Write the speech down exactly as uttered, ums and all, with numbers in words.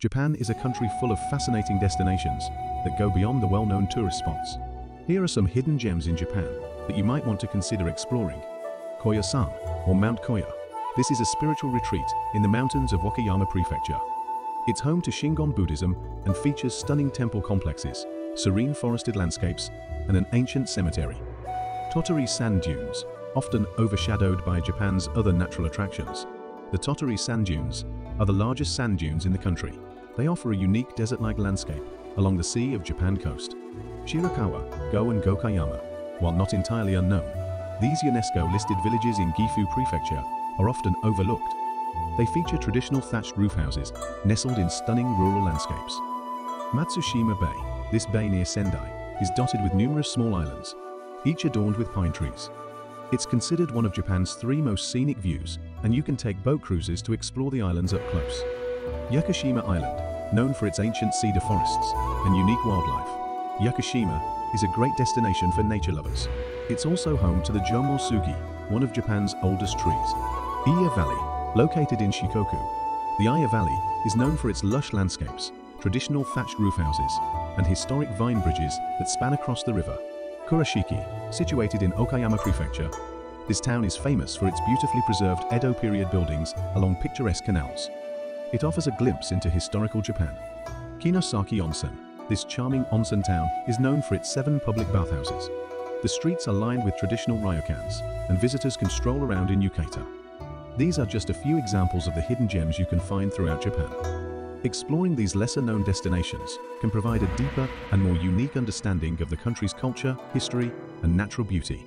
Japan is a country full of fascinating destinations that go beyond the well-known tourist spots. Here are some hidden gems in Japan that you might want to consider exploring. Koya-san, or Mount Koya. This is a spiritual retreat in the mountains of Wakayama Prefecture. It's home to Shingon Buddhism and features stunning temple complexes, serene forested landscapes, and an ancient cemetery. Tottori sand dunes, often overshadowed by Japan's other natural attractions. The Tottori sand dunes are the largest sand dunes in the country. They offer a unique desert-like landscape along the Sea of Japan coast. Shirakawa, Go and Gokayama, while not entirely unknown, these UNESCO-listed villages in Gifu Prefecture are often overlooked. They feature traditional thatched roof houses nestled in stunning rural landscapes. Matsushima Bay, this bay near Sendai, is dotted with numerous small islands, each adorned with pine trees. It's considered one of Japan's three most scenic views, and you can take boat cruises to explore the islands up close. Yakushima Island, known for its ancient cedar forests and unique wildlife. Yakushima is a great destination for nature lovers. It's also home to the Jomon Sugi, one of Japan's oldest trees. Iya Valley, located in Shikoku. The Iya Valley is known for its lush landscapes, traditional thatched roof houses, and historic vine bridges that span across the river. Kurashiki, situated in Okayama Prefecture. This town is famous for its beautifully preserved Edo period buildings along picturesque canals. It offers a glimpse into historical Japan. Kinosaki Onsen, this charming onsen town is known for its seven public bathhouses. The streets are lined with traditional ryokans, and visitors can stroll around in yukata. These are just a few examples of the hidden gems you can find throughout Japan. Exploring these lesser-known destinations can provide a deeper and more unique understanding of the country's culture, history, and natural beauty.